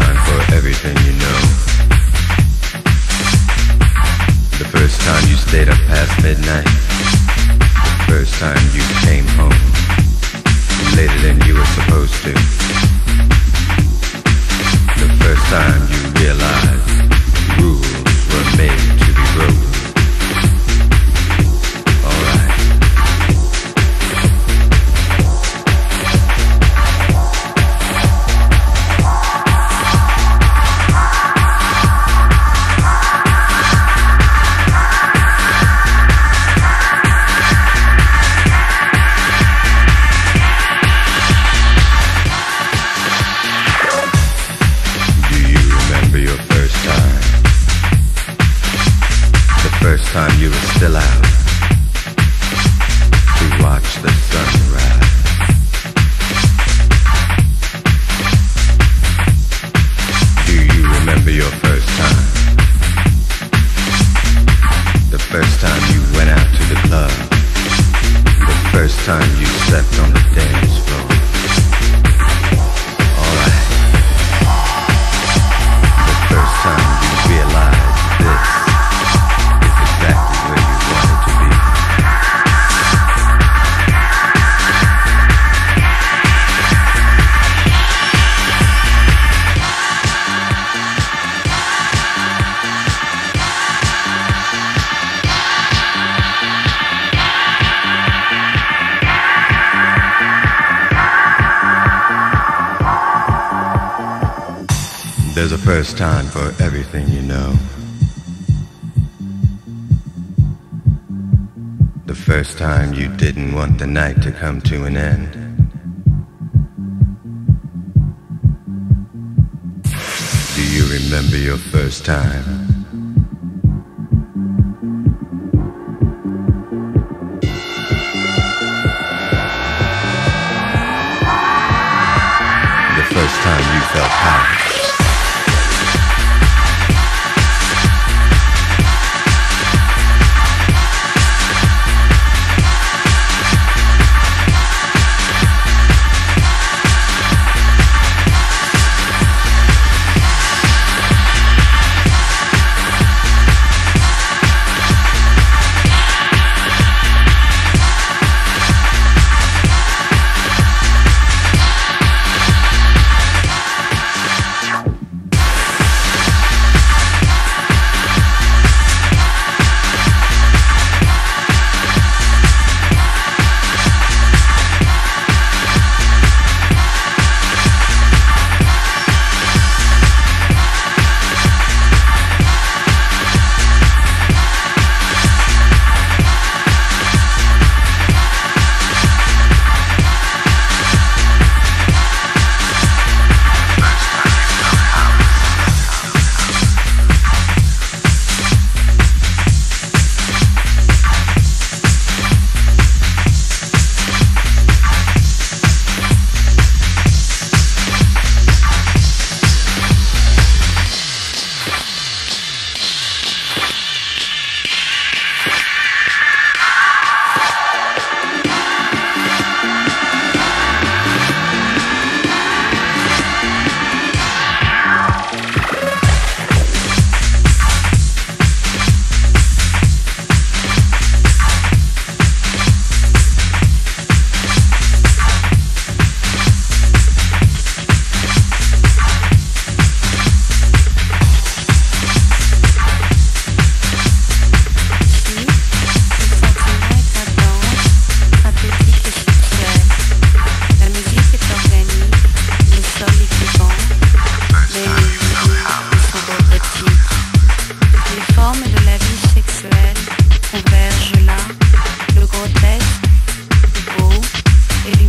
time for everything you know. The first time you stayed up past midnight. The first time you came home later than you were supposed to. The first time you realized rules were made to be broken. Time you were still out to watch the sunrise. Do you remember your first time? The first time you went out to the club. The first time you slept on the dance floor. All right. The first time you realized this. There's a first time for everything you know. The first time you didn't want the night to come to an end. Do you remember your first time? The first time you felt high.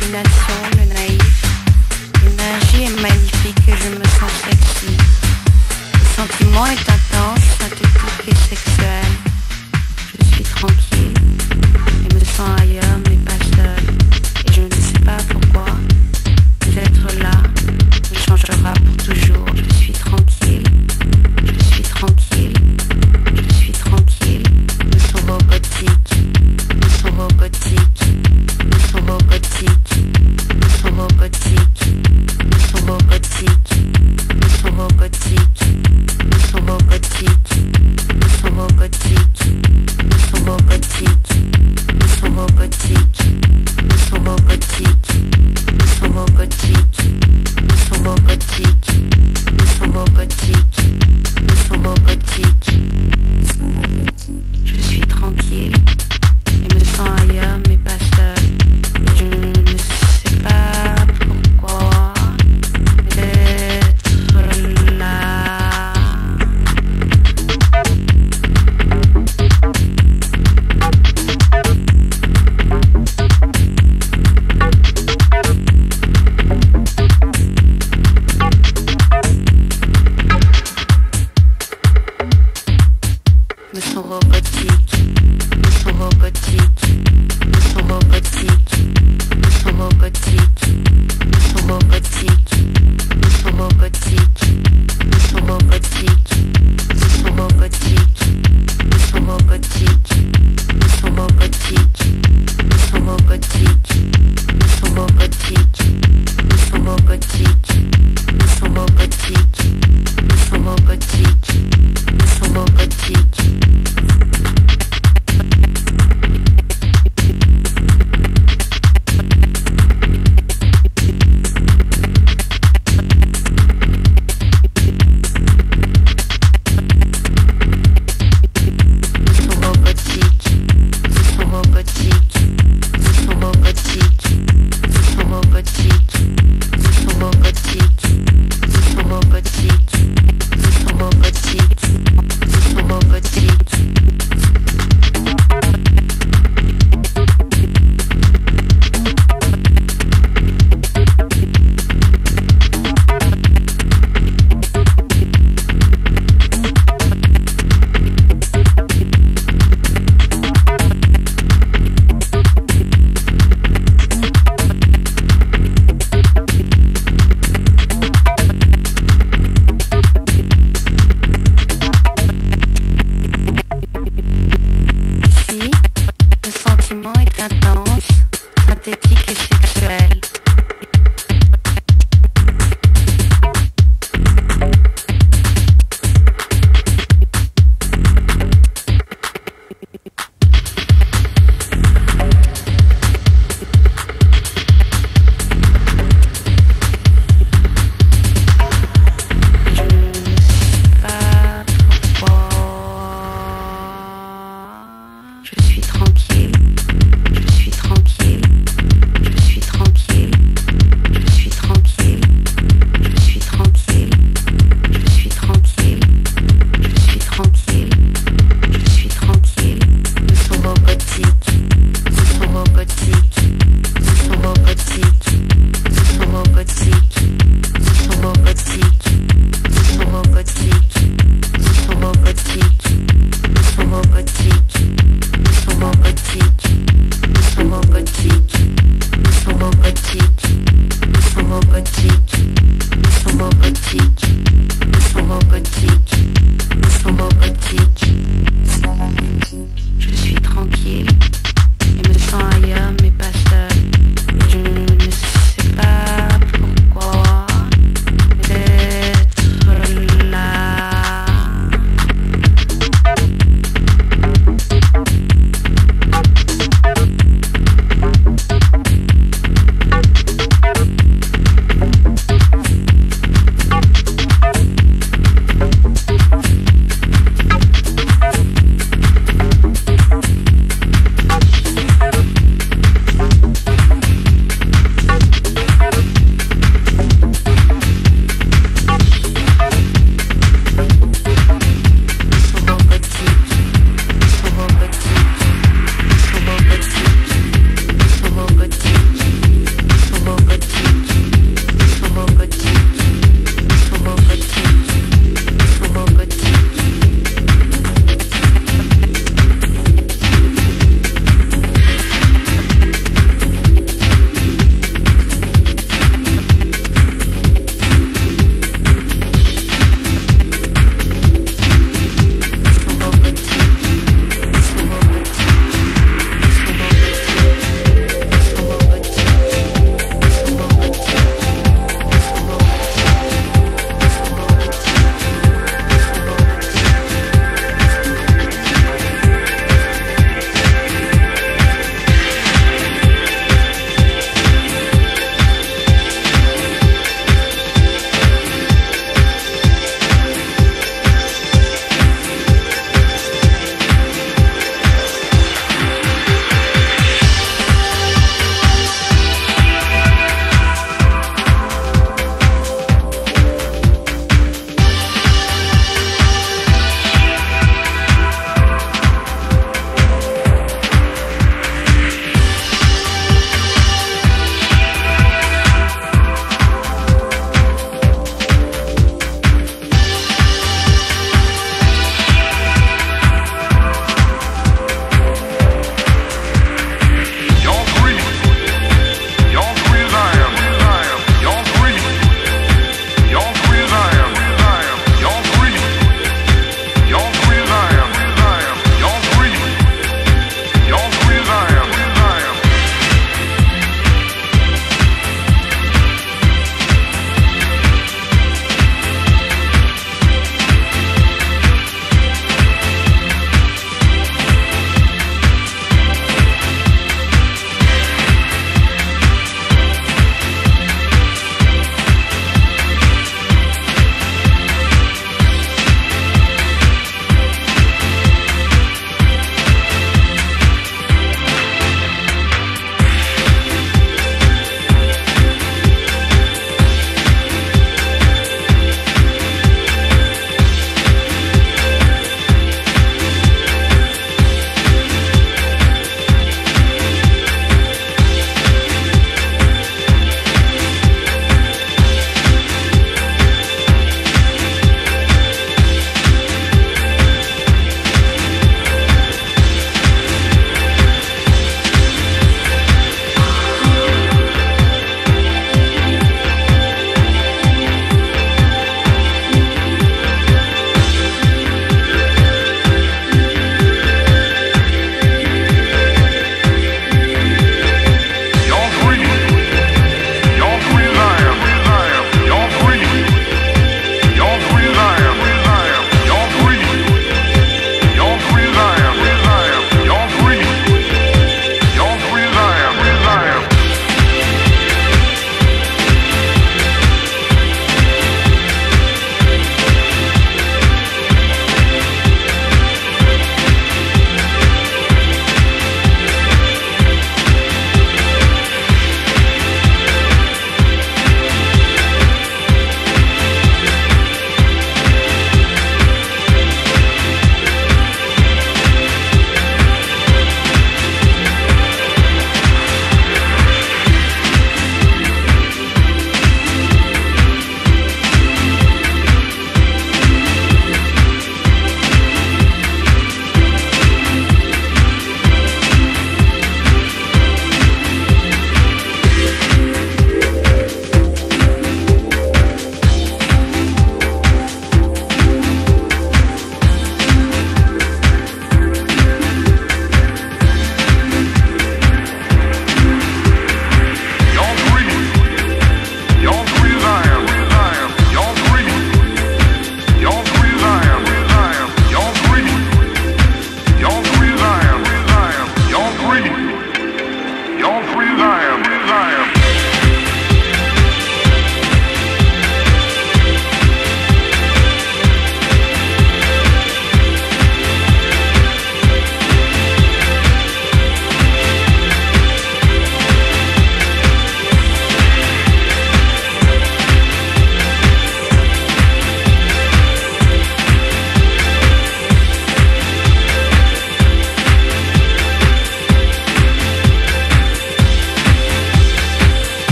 Nous sommes robotiques.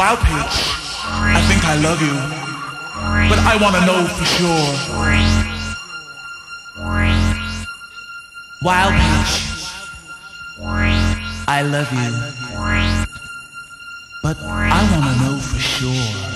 Wild Peach, I think I love you, but I want to know for sure. Wild Peach, I love you, but I want to know for sure.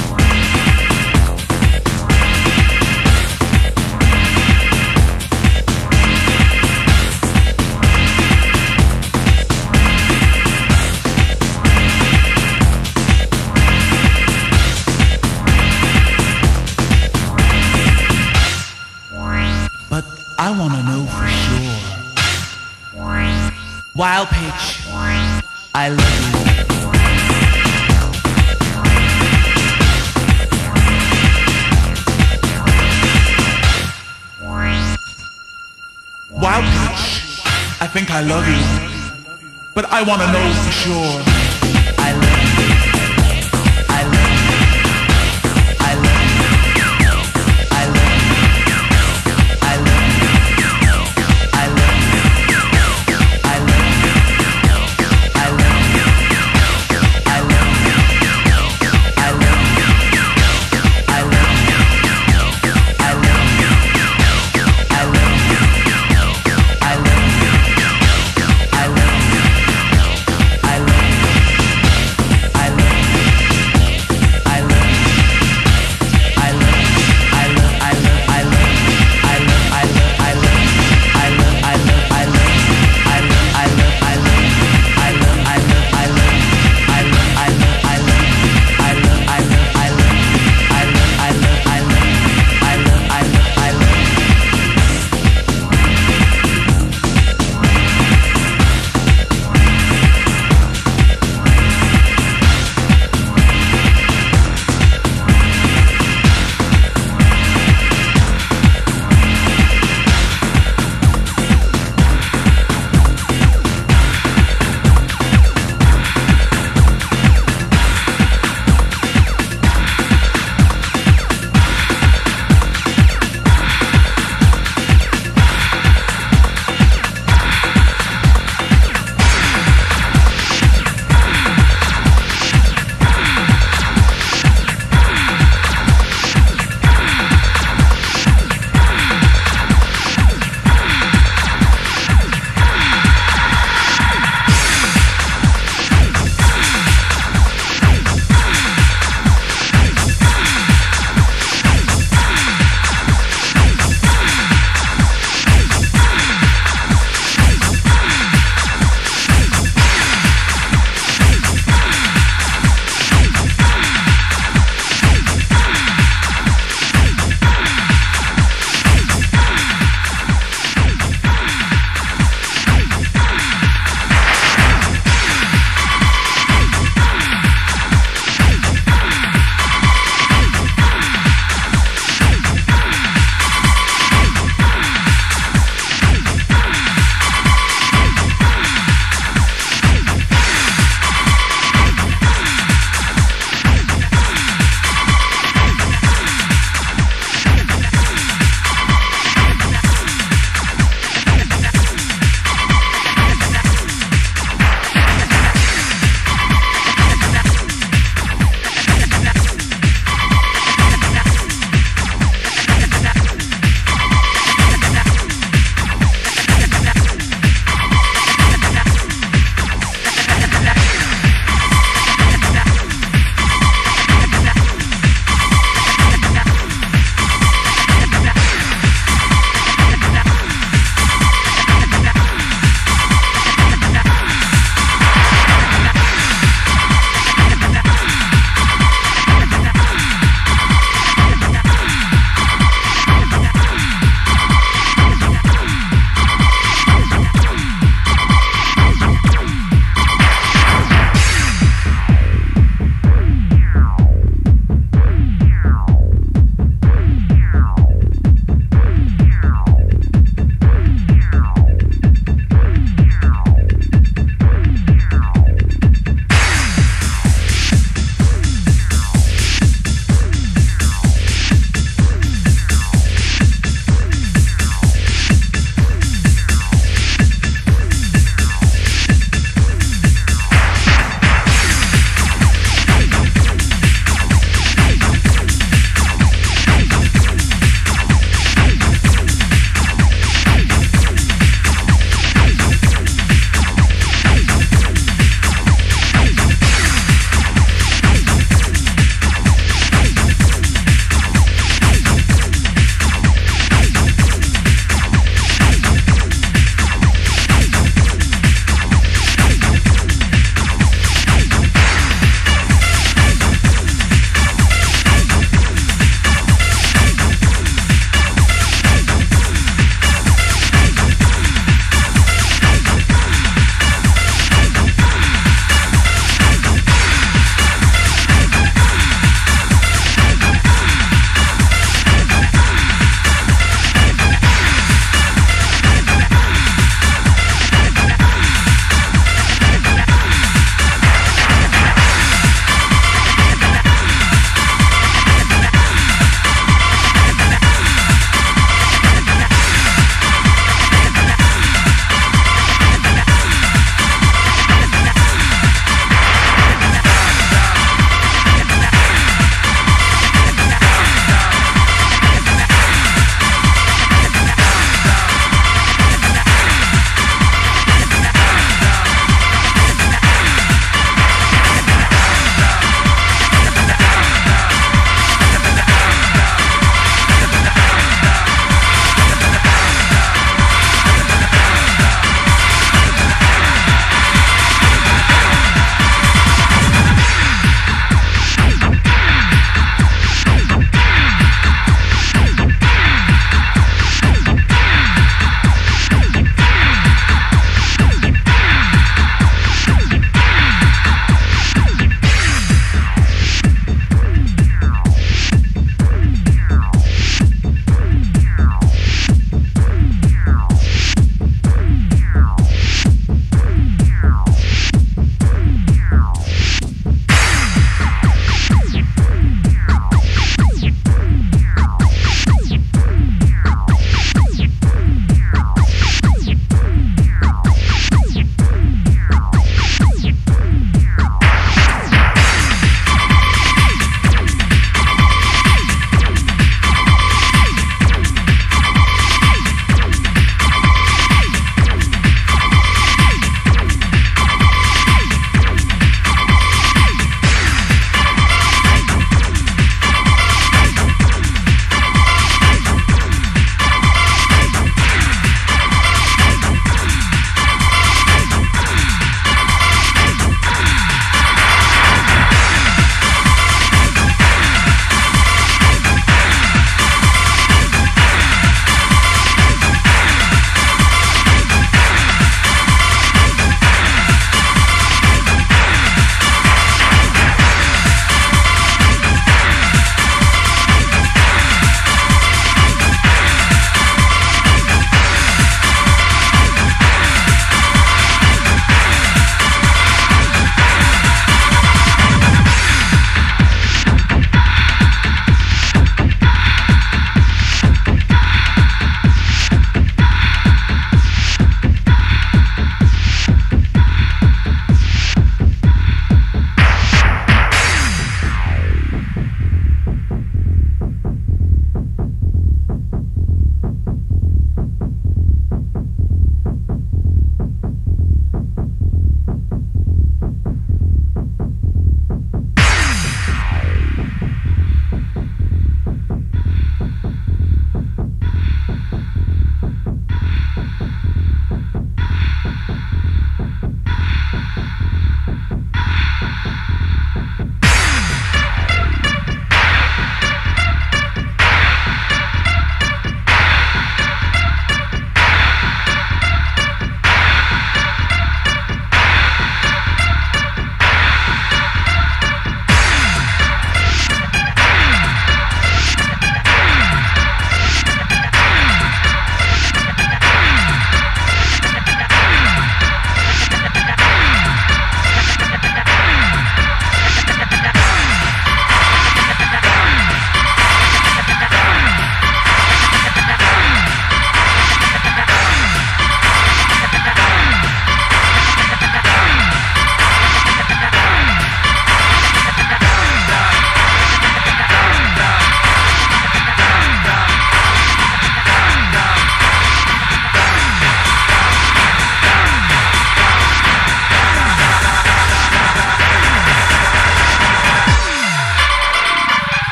I want to know for sure. Wild Peach, I love you. Wild Peach, I think I love you, but I want to know for sure. I love you. I love you. I love you.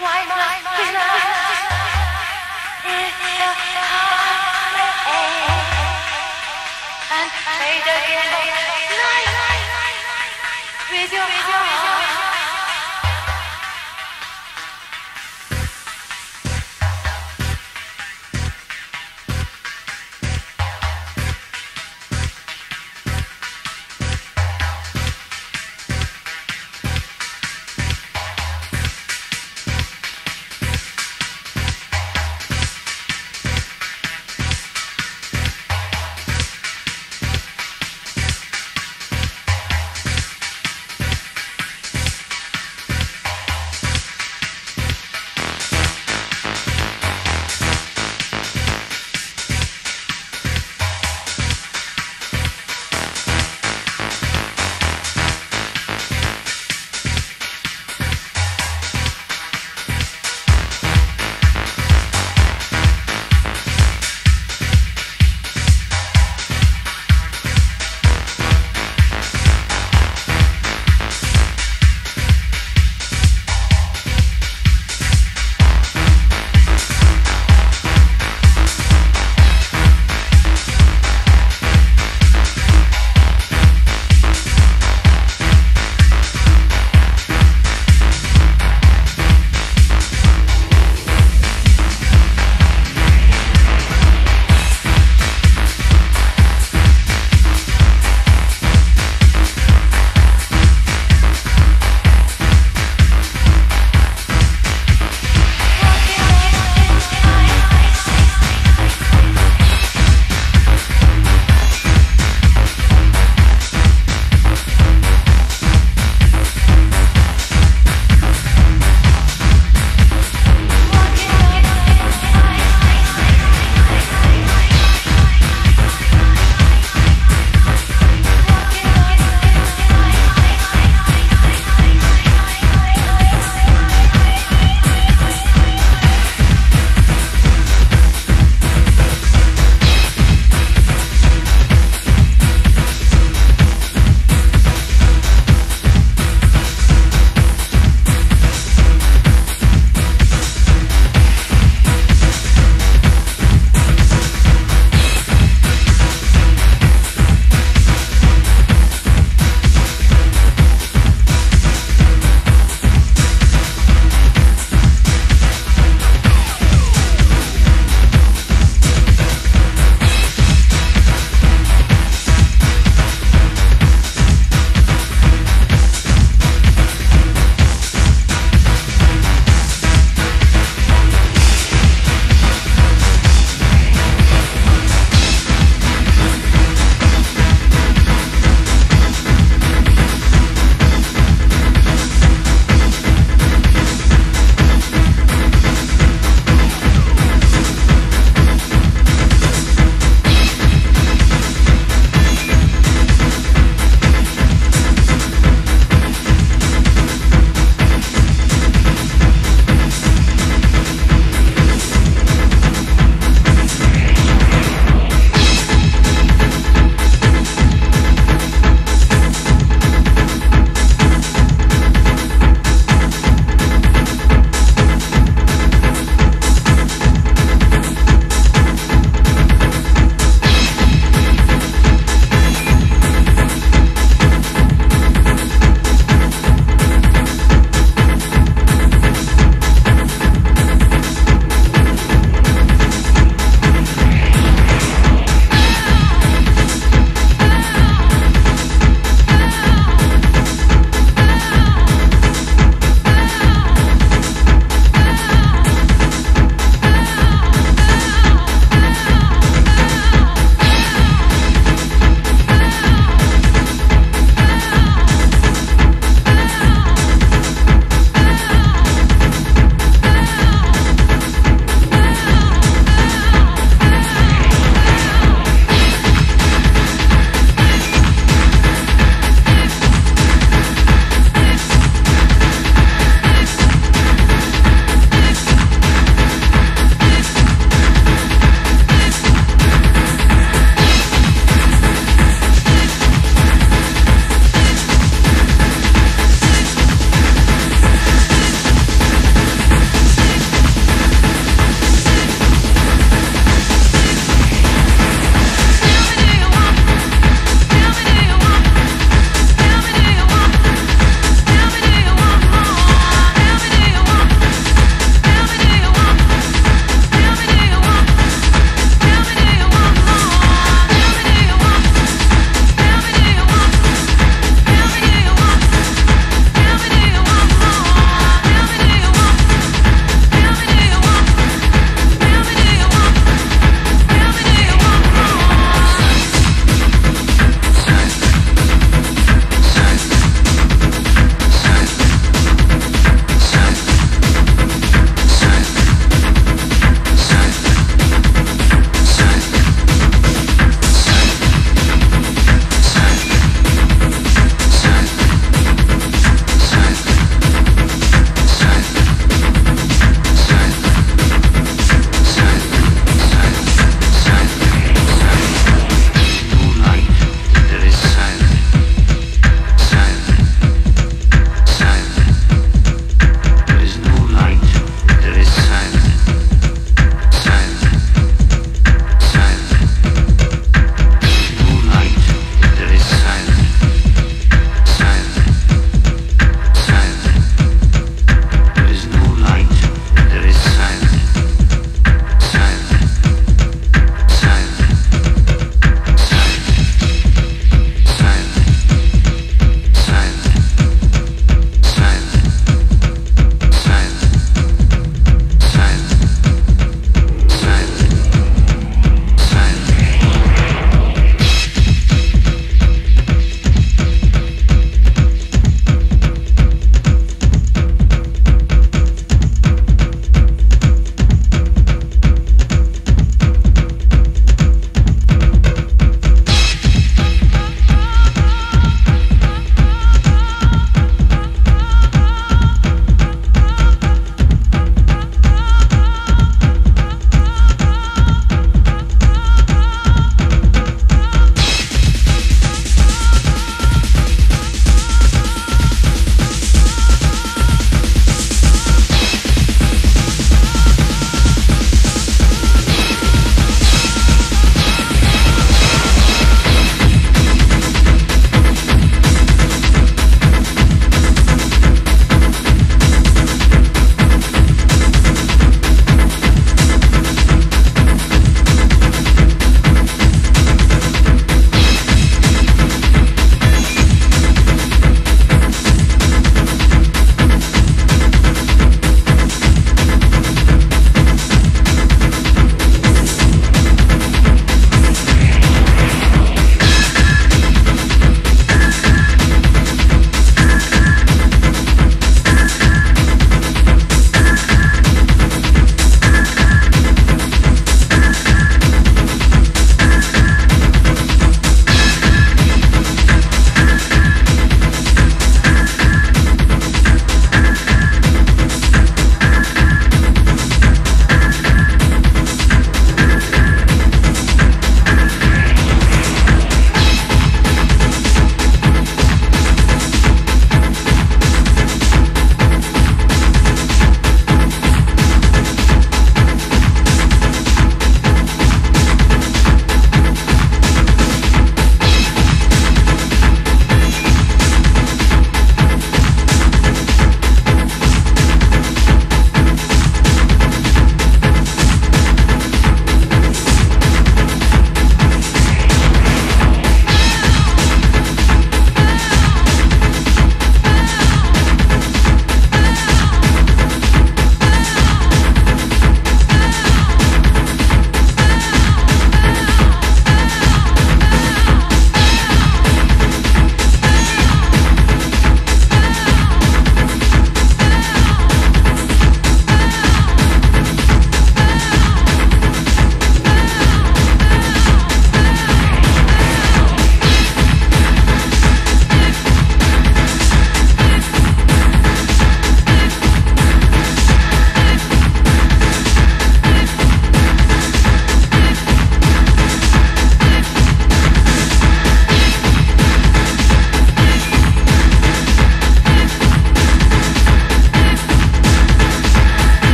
Why not?